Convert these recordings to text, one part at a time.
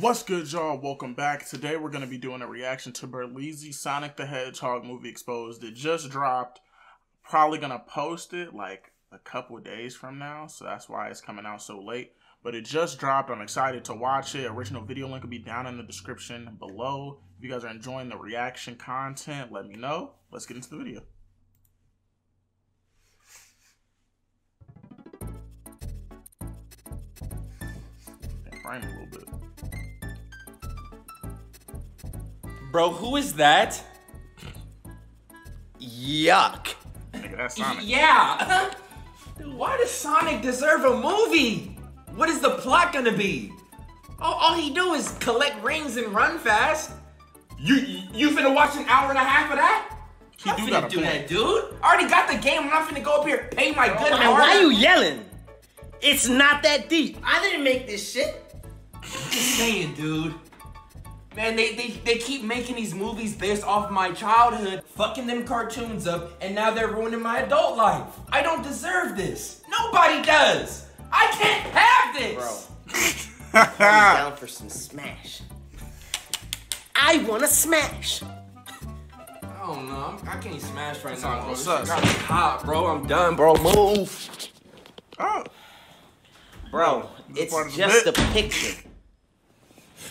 What's good, y'all? Welcome back. Today we're going to be doing a reaction to Berleezy Sonic the Hedgehog movie Exposed. It just dropped. Probably going to post it like a couple days from now, so that's why it's coming out so late. But it just dropped. I'm excited to watch it. Original video link will be down in the description below. If you guys are enjoying the reaction content, let me know. Let's get into the video. Frame a little bit. Bro, who is that? Yuck. Nigga, that's Sonic. Yeah. Dude, why does Sonic deserve a movie? What is the plot gonna be? All he do is collect rings and run fast. You finna watch an hour and a half of that? He do finna do that, dude. I already got the game. I'm not finna go up here and pay my good heart. Why are you yelling? It's not that deep. I didn't make this shit. Just saying, dude. Man, they keep making these movies based off my childhood, fucking them cartoons up, and now they're ruining my adult life. I don't deserve this. Nobody does. I can't have this. Bro, I'm down for some smash. I want to smash. I don't know. I can't smash right now. What's up? Got me hot, bro. I'm done, bro. Move. Oh. Bro, it's just a picture.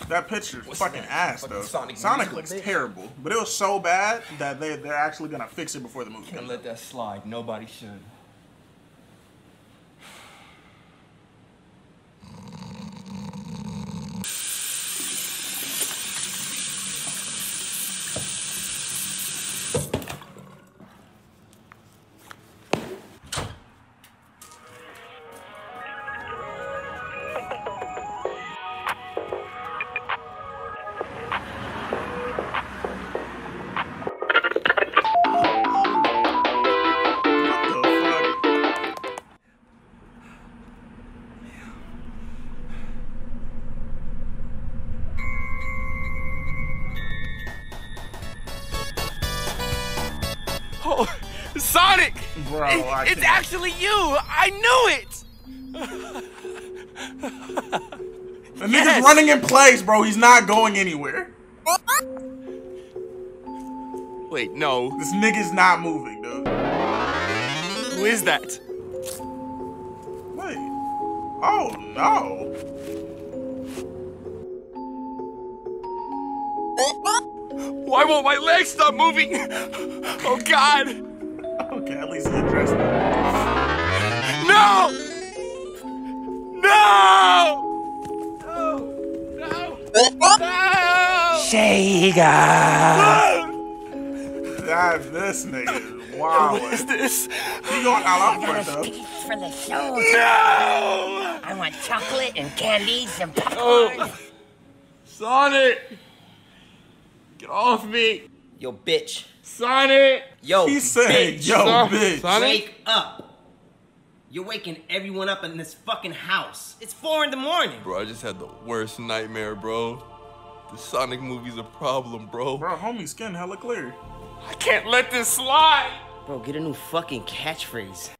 That picture's fucking ass, though. Sonic looks terrible, but it was so bad that they're actually gonna fix it before the movie. Can't let that slide. Nobody should. Sonic! Bro, it's actually you! I knew it! The nigga's running in place, bro. He's not going anywhere. Wait, no. This nigga's not moving, dude. Who is that? Wait. Oh, no. Why won't my legs stop moving? Oh, God. Okay, at least he addressed that. No! No! No! No! No! Sega! That's this nigga. Wow. What is this? You going out for it, though. For the show. No! I want chocolate and candies and popcorn. Oh. Sonic! Get off me! Yo, bitch. Sonic! Yo, he said, bitch. Yo, bitch. Sonic? Wake up. You're waking everyone up in this fucking house. It's 4 in the morning. Bro, I just had the worst nightmare, bro. The Sonic movie's a problem, bro. Bro, homie's skin hella clear. I can't let this slide. Bro, get a new fucking catchphrase.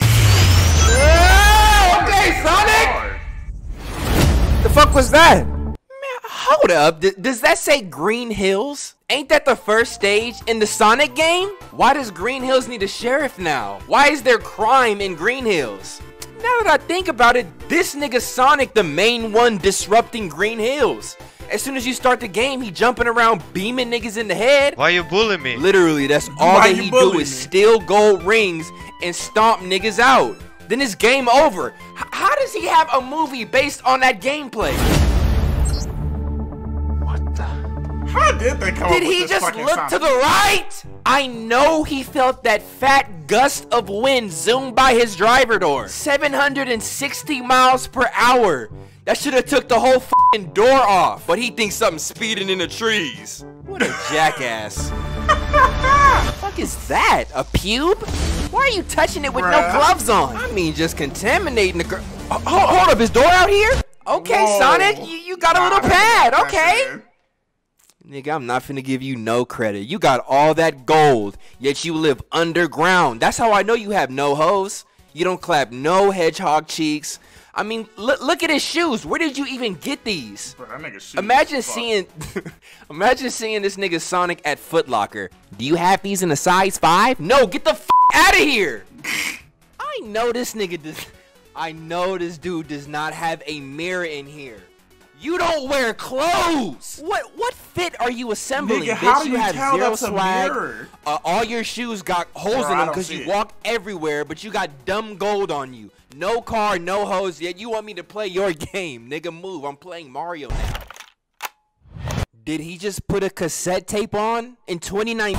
Okay, Sonic! What the fuck was that? Hold up, does that say Green Hills? Ain't that the first stage in the Sonic game? Why does Green Hills need a sheriff now? Why is there crime in Green Hills? Now that I think about it, this nigga Sonic the main one disrupting Green Hills. As soon as you start the game, he jumping around beaming niggas in the head. Why you bullying me? Literally, that's all that he do is steal gold rings and stomp niggas out. Then it's game over. How does he have a movie based on that gameplay? How did they come up with this? Did he just look to the right? I know he felt that fat gust of wind zoom by his driver door. 760 miles per hour. That should have took the whole fucking door off. But he thinks something's speeding in the trees. What a jackass. What the fuck is that? A pube? Why are you touching it with no gloves on? I mean, just contaminating the girl. Hold up, is door out here? Okay, whoa. Sonic, you got a little pad. Okay. Nigga, I'm not finna give you no credit. You got all that gold, yet you live underground. That's how I know you have no hoes. You don't clap no hedgehog cheeks. I mean, look at his shoes. Where did you even get these? Bro, that nigga's shoes. Imagine seeing this nigga Sonic at Foot Locker. Do you have these in a size 5? No, get the f out of here. I know this dude does not have a mirror in here. You don't wear clothes. What fit are you assembling? Nigga, how do you have tell zero that's swag. A mirror? All your shoes got holes in them because you walk everywhere, but you got dumb gold on you. No car, no hose. Yet you want me to play your game, nigga? Move. I'm playing Mario now. Did he just put a cassette tape on in 2019?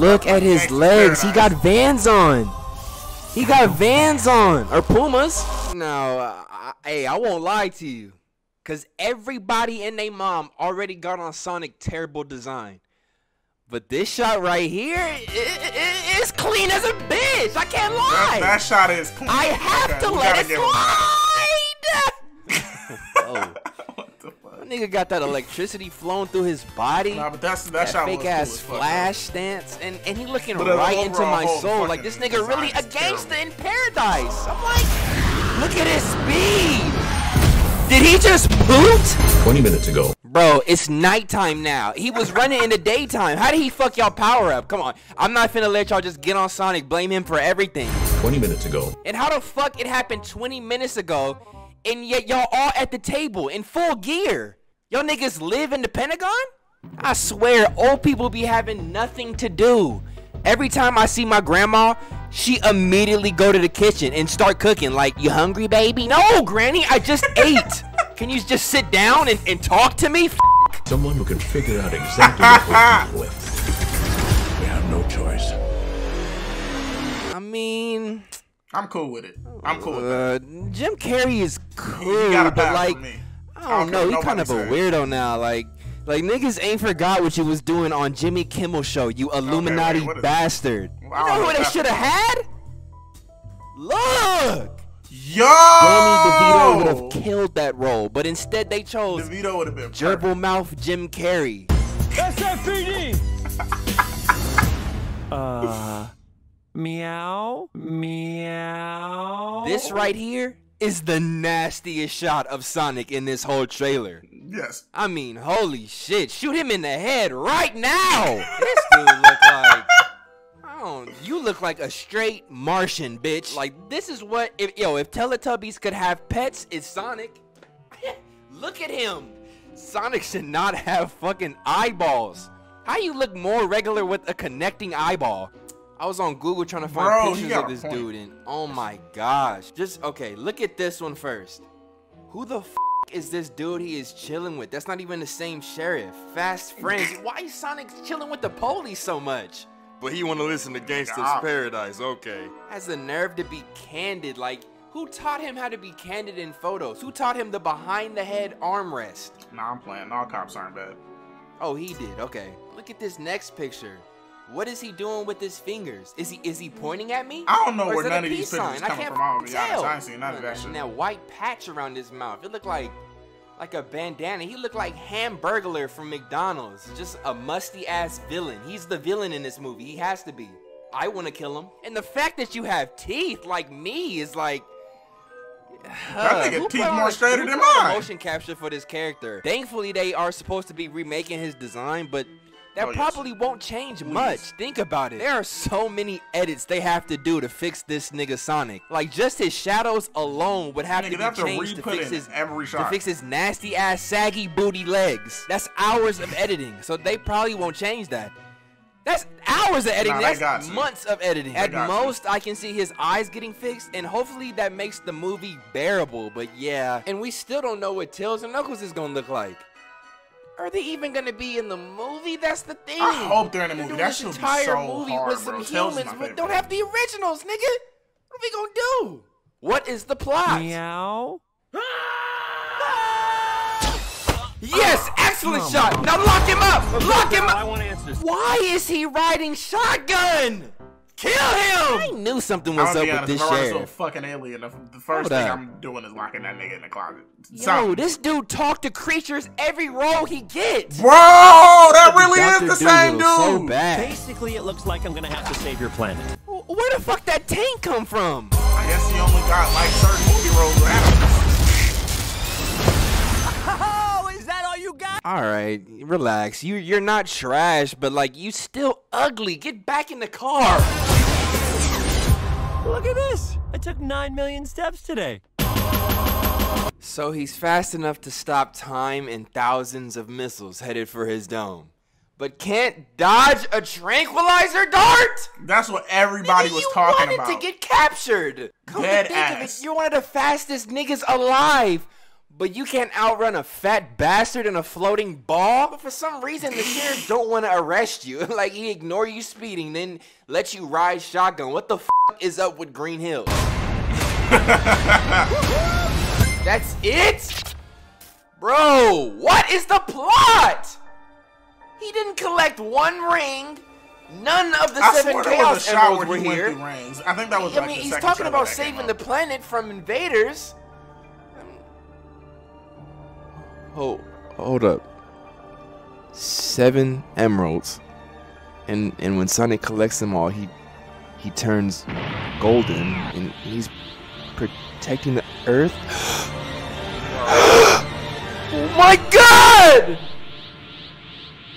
Look at his legs. He got Vans on. He got Vans on or Pumas. No. Hey, I won't lie to you, because everybody and they mom already got on Sonic terrible design. But this shot right here is clean as a bitch. I can't lie. That shot is clean. I have to let it slide. Oh. What the fuck? That nigga got that electricity flowing through his body. Nah, but that shot was cool as fuck. Fake ass flash stance. And he looking right into my soul. Like, this nigga really a gangster in paradise. I'm like... Look at his speed! Did he just boot? 20 minutes ago. Bro, it's nighttime now. He was running in the daytime. How did he fuck y'all power up? Come on. I'm not finna let y'all just get on Sonic, blame him for everything. 20 minutes ago. And how the fuck it happened 20 minutes ago, and yet y'all all at the table in full gear? Y'all niggas live in the Pentagon? I swear, old people be having nothing to do. Every time I see my grandma, she immediately go to the kitchen and start cooking. Like, you hungry, baby? No, granny, I just ate. Can you just sit down and talk to me? Someone who can figure out exactly what we're with. We have no choice. I mean... I'm cool with it. I'm cool with it. Jim Carrey is cool, but like... I don't know, he's kind of a weirdo now, like... Like, niggas ain't forgot what you was doing on Jimmy Kimmel show, you Illuminati bastard. Wow, you know who they should have had? Look! Yo! Danny DeVito would have killed that role, but instead they chose DeVito would have been gerbil mouth Jim Carrey. SFPD! Meow? Meow? This right here is the nastiest shot of Sonic in this whole trailer. Yes. I mean, holy shit. Shoot him in the head right now. This dude look like... You look like a straight Martian, bitch. Like, this is what... If Teletubbies could have pets, it's Sonic. Look at him. Sonic should not have fucking eyeballs. How you look more regular with a connecting eyeball? I was on Google trying to find pictures of this dude, and oh my gosh. Okay, look at this one first. Who the f***? Is this dude he is chilling with? That's not even the same sheriff. Fast friends. Why is Sonic chilling with the police so much? But he want to listen to Gangsta's Paradise, okay. Has the nerve to be candid. Like, who taught him how to be candid in photos? Who taught him the behind the head armrest? Nah, I'm playing. All cops aren't bad. Oh, he did. Okay. Look at this next picture. What is he doing with his fingers? Is he pointing at me? I don't know where none of these pictures coming from. I'll be honest, I ain't seen none of that shit. And that white patch around his mouth, it looked like a bandana. He looked like Hamburglar from McDonald's, just a musty ass villain. He's the villain in this movie. He has to be. I want to kill him. And the fact that you have teeth like me is like. I think teeth more straighter than mine. Motion capture for this character. Thankfully, they are supposed to be remaking his design, but. That probably won't change much. Think about it. There are so many edits they have to do to fix this nigga Sonic. Like, just his shadows alone would have to be changed to fix his nasty ass saggy booty legs. That's hours of editing. So they probably won't change that. That's hours of editing. That's months of editing. At most, I can see his eyes getting fixed, and hopefully that makes the movie bearable. But yeah, and we still don't know what Tails and Knuckles is gonna look like. Are they even gonna be in the movie? That's the thing. I hope they're in the movie. That should be so hard, with some humans, but don't have the originals, nigga. What are we gonna do? What is the plot? Meow. Yes, excellent shot. Now lock him up. Lock him up. I want answers. Why is he riding shotgun? Kill him! I knew something was up with this sheriff. I'm a fucking alien. The first thing I'm doing is locking that nigga in the closet. Yo, this dude talked to creatures every role he gets. Bro, that really is the same dude. So bad. Basically, it looks like I'm gonna have to save your planet. Where the fuck that tank come from? I guess he only got like 30-year-old rappers. Oh, is that all you got? Alright, relax. You're not trash, but like, you still ugly. Get back in the car. Look at this. I took 9 million steps today. So he's fast enough to stop time and thousands of missiles headed for his dome, but can't dodge a tranquilizer dart? That's what everybody was talking about. You wanted to get captured. Come to think of it, you're one of the fastest niggas alive, but you can't outrun a fat bastard in a floating ball? But for some reason, the sheriff don't want to arrest you. Like, he ignore you speeding, then let you ride shotgun. What the f*** is up with Green Hills? That's it? Bro, what is the plot? He didn't collect one ring. None of the 7 Chaos Emeralds were here. Rings. I think that was like the second. He's talking about saving the planet from invaders. Hold up. 7 emeralds. And when Sonic collects them all, he turns golden and he's protecting the Earth? Oh my god!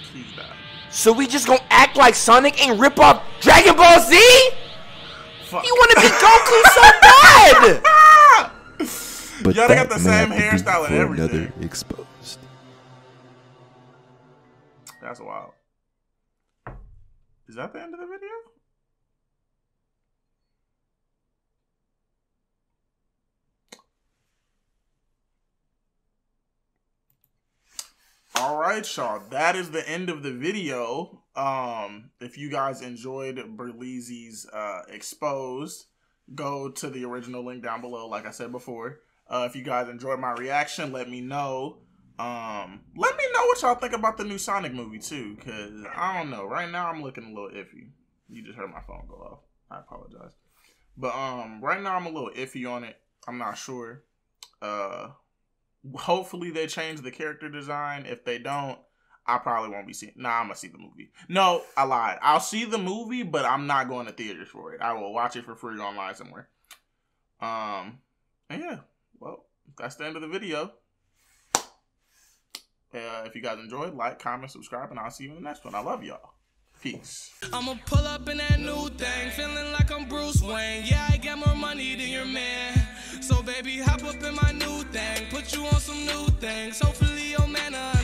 Please die. So we just gonna act like Sonic ain't rip off Dragon Ball Z? Fuck. You wanna be Goku so bad! But y'all got the same hairstyle and everything. Exposed. That's wild. Is that the end of the video? All right, y'all. That is the end of the video. If you guys enjoyed Berleezy's Exposed, go to the original link down below, like I said before. If you guys enjoyed my reaction, let me know. Let me know what y'all think about the new Sonic movie, too, because I don't know. Right now, I'm looking a little iffy. You just heard my phone go off. I apologize. But right now, I'm a little iffy on it. I'm not sure. Hopefully they change the character design. If they don't, I probably won't be seeing. Nah, I'm gonna see the movie. No, I lied. I'll see the movie, but I'm not going to theaters for it. I will watch it for free online somewhere. And yeah, well, that's the end of the video. If you guys enjoyed, like, comment, subscribe, and I'll see you in the next one. I love y'all. Peace. I'ma pull up in that new thing, feeling like I'm Bruce Wayne. Yeah, I got more money than your man. So baby, hop up in my new thing, put you on some new things, hopefully your manner.